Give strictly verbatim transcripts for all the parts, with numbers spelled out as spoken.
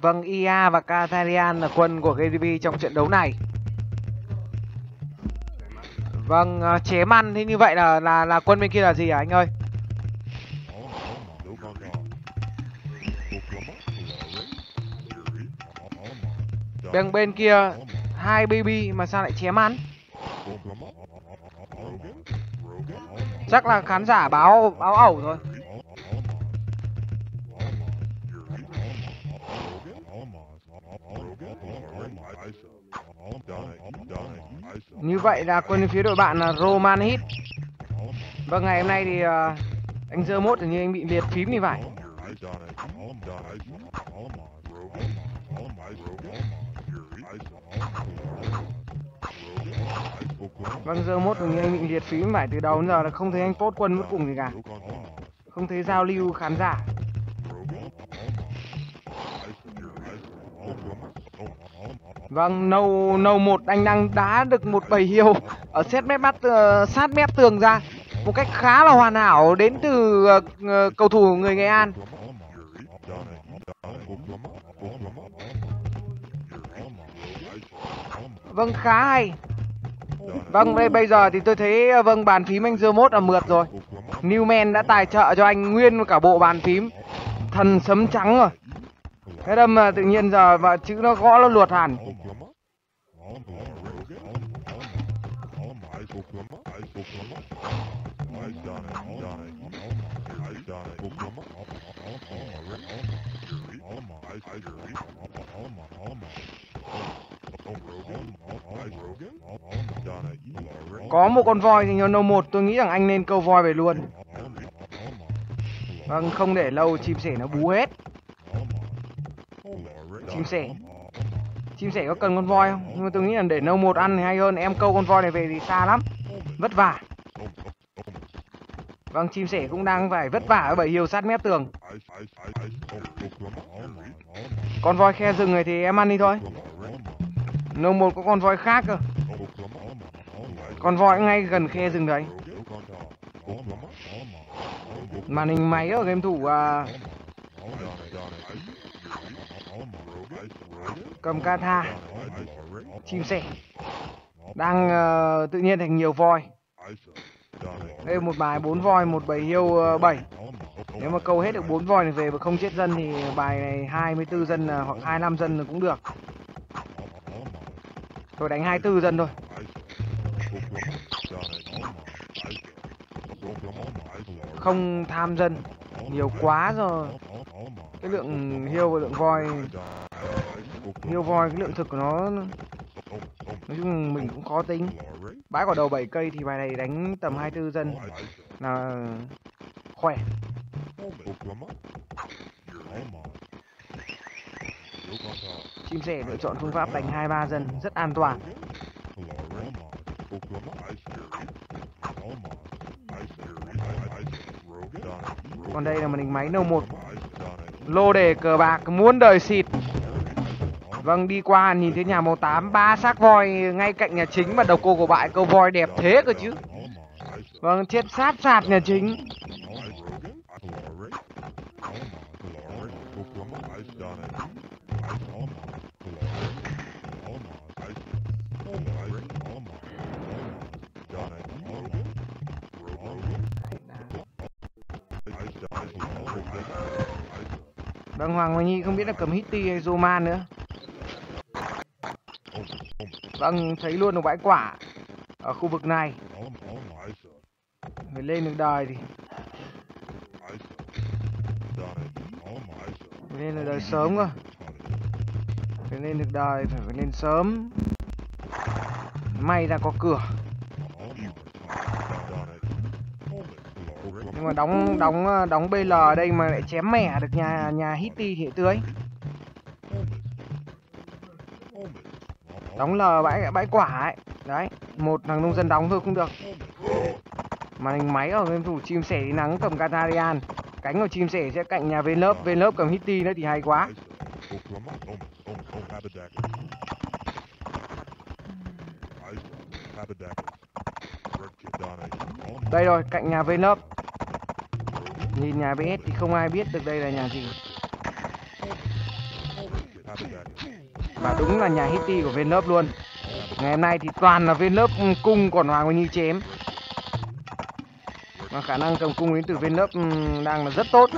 Vâng, i a và Katarian là quân của ca đê pê trong trận đấu này. Vâng, chém ăn thế như vậy là là là quân bên kia là gì hả anh ơi? Bên bên kia hai baby mà sao lại chém ăn? Chắc là khán giả báo báo ẩu rồi. Như vậy là quân phía đội bạn là Roman Hit. Vâng, ngày hôm nay thì uh, anh dơ mốt thì như anh bị liệt phím thì phải. Vâng, dơ mốt thì như anh bị liệt phím phải, từ đầu đến giờ là không thấy anh post quân mất cùng gì cả. Không thấy giao lưu khán giả. Vâng, nâu nâu một anh đang đá được một bầy hiêu ở sát mép mắt, uh, sát mép tường ra một cách khá là hoàn hảo đến từ uh, uh, cầu thủ người Nghệ An. Vâng, khá hay. Vâng, đây bây giờ thì tôi thấy uh, vâng bàn phím anh dơ mốt là mượt rồi. Newman đã tài trợ cho anh nguyên cả bộ bàn phím thần sấm trắng rồi. Cái đâm mà tự nhiên giờ và chữ nó gõ nó luột hẳn. Có một con voi thì nó một, tôi nghĩ rằng anh nên câu voi về luôn. Vâng, không để lâu chim sẻ nó bú hết. Chim sẻ Chim sẻ có cần con voi không? Nhưng mà tôi nghĩ là để nâu một ăn thì hay hơn. Em câu con voi này về thì xa lắm, vất vả. Vâng, chim sẻ cũng đang phải vất vả ở bầy hiêu sát mép tường. Con voi khe rừng này thì em ăn đi thôi. Nâu một có con voi khác cơ. Con voi ngay gần khe rừng đấy. Màn hình máy ở game thủ à... cầm kata chim sẻ đang uh, tự nhiên thành nhiều voi. Đây một bài bốn voi một bầy hiêu bảy. Nếu mà câu hết được bốn voi này về mà không chết dân thì bài này hai mươi tư dân hoặc hai mươi lăm dân là cũng được. Tôi đánh hai mươi tư dân thôi. Không tham dân nhiều quá rồi. Cái lượng hiêu và lượng voi, hiêu voi cái lượng thực của nó nói chung mình cũng khó tính. Bãi quả đầu bảy cây thì bài này đánh tầm hai mươi tư dân là khỏe. Chim sẻ lựa chọn phương pháp đánh hai mươi ba dân rất an toàn. Còn đây là màn hình máy nâu một. Lô đề cờ bạc muốn đời xịt. Vâng, đi qua nhìn thấy nhà màu tám, ba xác voi ngay cạnh nhà chính mà đầu cô của bại. Câu voi đẹp thế cơ chứ. Vâng, chết sát sạt nhà chính. Vâng, Hoàng Mai Nhi không biết là cầm Hitty hay Zoman nữa. Vâng, thấy luôn một bãi quả ở khu vực này. Phải lên được đời thì phải lên được đời sớm cơ. Phải lên được đời, phải phải lên sớm. May ra có cửa. Nhưng mà đóng đóng đóng bê lờ ở đây mà lại chém mẻ được nhà nhà Hitty thì tươi. Đóng lờ bãi bãi quả ấy. Đấy, một thằng nông dân đóng thôi cũng được. Màn hình máy ở game thủ Chim Sẻ Đi Nắng cầm Catarian. Cánh của Chim Sẻ sẽ cạnh nhà VaneLove, VaneLove cầm Hitty nữa thì hay quá. Đây rồi, cạnh nhà VaneLove. Nhìn nhà bê ét thì không ai biết được đây là nhà gì. Và đúng là nhà Hitty của VaneLove luôn. Ngày hôm nay thì toàn là VaneLove cung, còn Hoàng Mai Nhi chém. Và khả năng cầm cung đến từ VaneLove đang là rất tốt.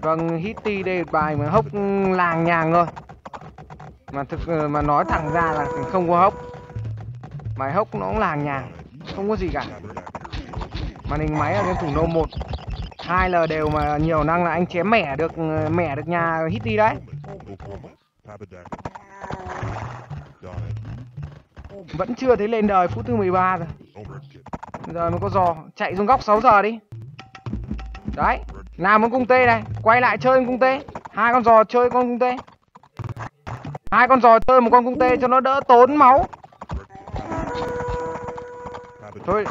Vâng, Hitty đây bài mà hốc làng nhàng rồi. Mà thực mà nói thẳng ra là không có hốc. Bài hốc nó cũng làng nhàng, không có gì cả. Màn hình máy ở game thủ nô một. Hai là đều mà nhiều năng là anh chém mẻ được mẻ được nhà Hitty đấy. Vẫn chưa thấy lên đời, phút thứ mười ba rồi. Giờ mới có giò, chạy xuống góc sáu giờ đi. Đấy, làm con cung tê này, quay lại chơi con cung tê. Hai con giò chơi con cung tê. Hai con giò chơi một con cung tê cho nó đỡ tốn máu. Thôi.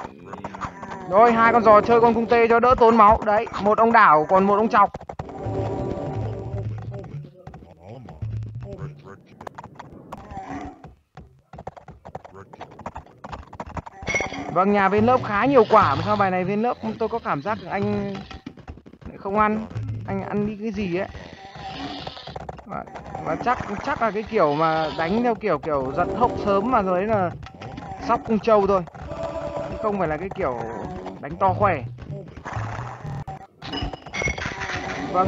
Rồi, hai con giò chơi con cung tê cho đỡ tốn máu. Đấy, một ông đảo còn một ông chọc. Vâng, nhà VaneLove khá nhiều quả mà sau bài này VaneLove tôi có cảm giác anh không ăn, anh ăn đi cái gì ấy. Và, và chắc chắc là cái kiểu mà đánh theo kiểu kiểu giật hốc sớm mà rồi là sóc cung trâu thôi. Không phải là cái kiểu đánh to khỏe. Vâng,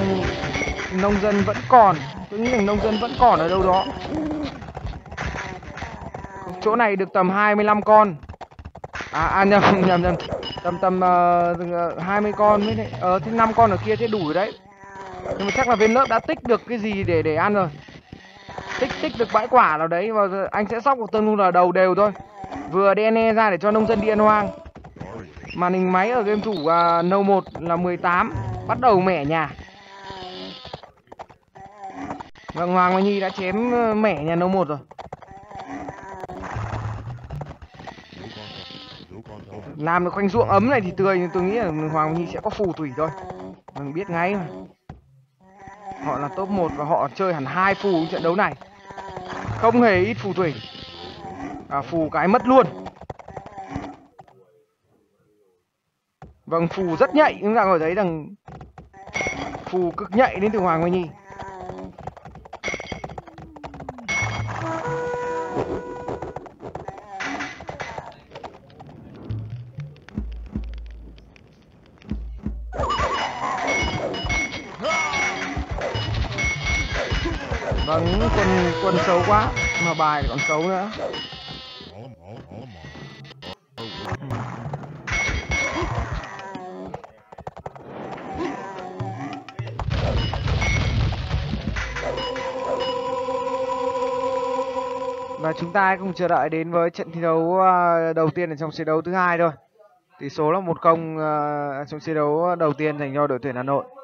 nông dân vẫn còn, tôi nghĩ rằng nông dân vẫn còn ở đâu đó. Chỗ này được tầm hai mươi lăm con. À, à nhầm nhầm nhầm tầm tầm uh, hai mươi con mới đấy. Ờ thế năm con ở kia thế đủ rồi đấy. Nhưng mà chắc là VaneLove đã tích được cái gì để để ăn rồi. Tích tích được bãi quả nào đấy và anh sẽ sóc một tương là đầu đều thôi. Vừa đê en e ra để cho nông dân đi ăn hoang. Màn hình máy ở game thủ uh, nâu một là mười tám, bắt đầu mẻ nhà. Vâng, Hoàng Mai Nhi đã chém mẻ nhà nâu một rồi. Làm được khoanh ruộng ấm này thì tươi, nhưng tôi nghĩ là Hoàng Mai Nhi sẽ có phù thủy thôi. Mình biết ngay mà. Họ là top một và họ chơi hẳn hai phù trong trận đấu này. Không hề ít phù thủy. À, phù cái mất luôn. Vâng, phù rất nhạy. Chúng ta có thấy rằng phù cực nhạy đến từ Hoàng Mai Nhi. Vâng, quân, quân xấu quá. Mà bài còn xấu nữa. Và chúng ta hãy cùng chờ đợi đến với trận thi đấu đầu tiên ở trong trận đấu thứ hai thôi. Tỷ số là một không trong trận đấu đầu tiên dành cho đội tuyển Hà Nội.